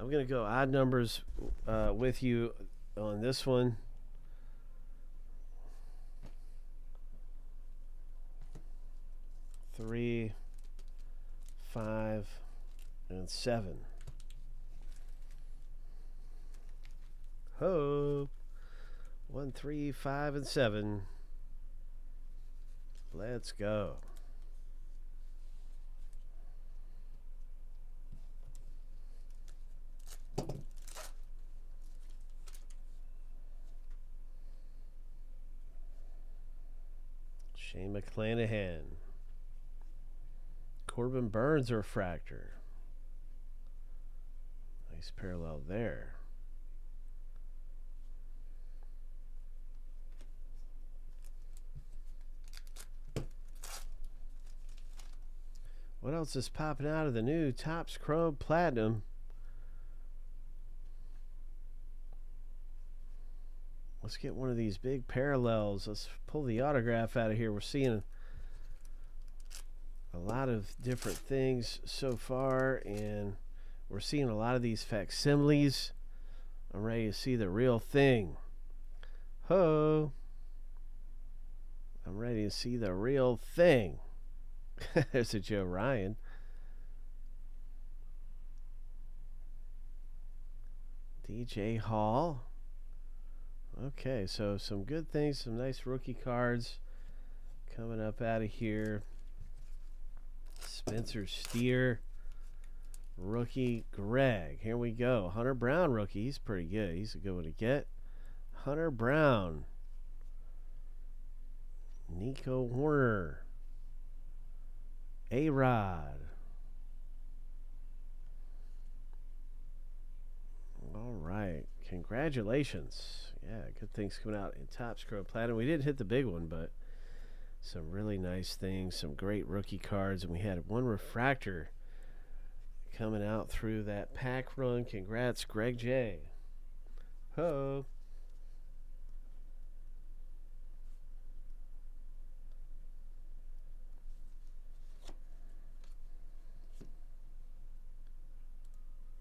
I'm going to go odd numbers with you on this one. Three, 5, and 7. Ho! 1, 3, 5, and 7. Let's go. Shane McClanahan. Corbin Burns refractor. Nice parallel there. What else is popping out of the new Topps Chrome Platinum? Let's get one of these big parallels. Let's pull the autograph out of here. We're seeing a lot of different things so far, and we're seeing a lot of these facsimiles. I'm ready to see the real thing. Ho! I'm ready to see the real thing. There's a Joe Ryan. DJ Hall. Okay, so some good things, some nice rookie cards coming up out of here. Spencer Steer, rookie Greg. Here we go. Hunter Brown rookie. He's pretty good. He's a good one to get. Hunter Brown. Nico Horner. A-Rod. All right. Congratulations. Yeah, good things coming out in Topps Chrome Platinum. We didn't hit the big one, but some really nice things, some great rookie cards, and we had one refractor coming out through that pack run. Congrats, Greg J. Ho!